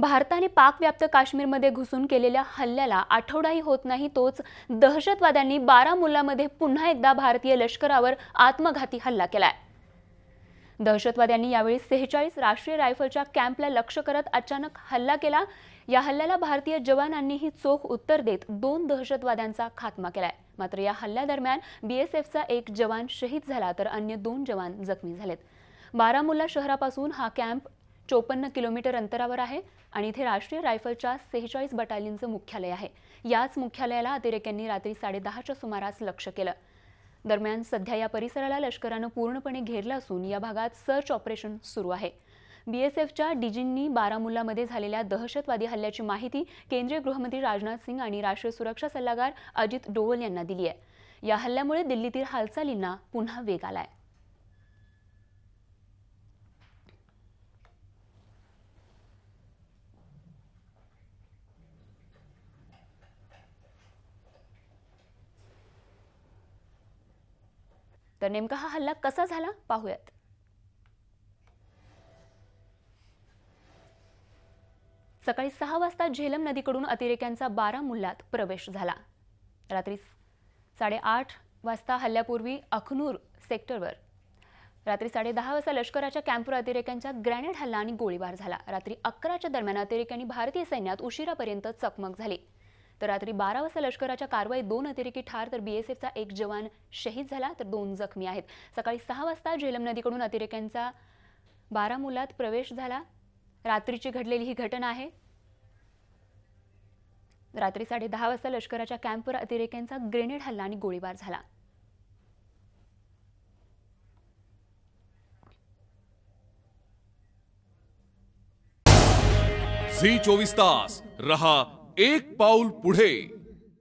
भारताने पाकव्याप्त काश्मीरमध्ये घुसून केलेल्या हल्ल्याला आठवडाही होत नाही तोच दहशतवाद्यांनी बारामुल्लामध्ये पुन्हा एकदा भारतीय लष्करावर आत्मघाती हल्ला केलाय। दहशतवाद्यांनी यावेळी 46 राष्ट्रीय रायफलच्या कॅम्पला लक्ष्य करत अचानक हल्ला केला। या हल्ल्याला भारतीय जवानांनीही चोख उत्तर देत 2 दहशतवाद्यांचा खात्मा केलाय। मात्र या हल्ल्यादरम्यान बीएसएफचा 1 जवान शहीद झाला तर अन्य 2 जवान जखमी झालेत। बारामुल्ला शहरापासून हा कॅम्प 54 किलोमीटर अंतरावर आहे आणि इथे राष्ट्रीय रायफलच्या 46 बटालियनचं मुख्यालय आहे। याच मुख्यालयाला अतिरेक्यांनी रात्री 10:30 च्या सुमारास लक्ष्य केलं। दरम्यान सध्या या परिसराला लष्कराने पूर्णपणे घेरला असून या भागात सर्च ऑपरेशन सुरू आहे। बीएसएफच्या डीजींनी बारामुल्लामध्ये झालेल्या दहशतवादी हल्ल्याची माहिती केंद्रीय गृहमंत्री राजनाथ सिंह आणि राष्ट्रीय सुरक्षा सल्लागार अजीत डोवल यांना दिली आहे। या हल्ल्यामुळे दिल्लीतील हालचालींना पुन्हा वेग आलाय। तर नेमका हा हल्ला कसा झाला पाहूयात। सकाळी 6 वाजता झेलम नदीकडून अतिरेक्यांचा बारामुल्लात प्रवेश झाला। रात्री 8:30 वाजता हल्ल्यापूर्वी अखनूर सेक्टरवर रात्री 10:30 वाजता लष्कराच्या कॅम्पवर अतिरेक्यांचा ग्रॅनेड हल्ला आणि गोळीबार झाला। रात्री 11च्या दरम्यान अतिरेक्यांनी भारतीय सैन्यात उशिरापर्यंत चकमक झाली। तर रात्री 12 वाजता लष्कराच्या कारवाईत 2 अतिरेकी ठार तर बीएसएफचा 1 जवान शहीद झाला तर 2 जखमी आहेत। सकाळी 6 वाजता झेलम नदीकडून अतिरेक्यांचा बारामुल्लात प्रवेश झाला। रात्रीची घडलेली ही घटना आहे। रात्री 10:30 वाजता लष्कराच्या कॅम्पवर अतिरेक्यांचा ग्रेनेड हल्ला आणि गोळीबार झाला। झी 24 तास रहा एक पाऊल पुढे।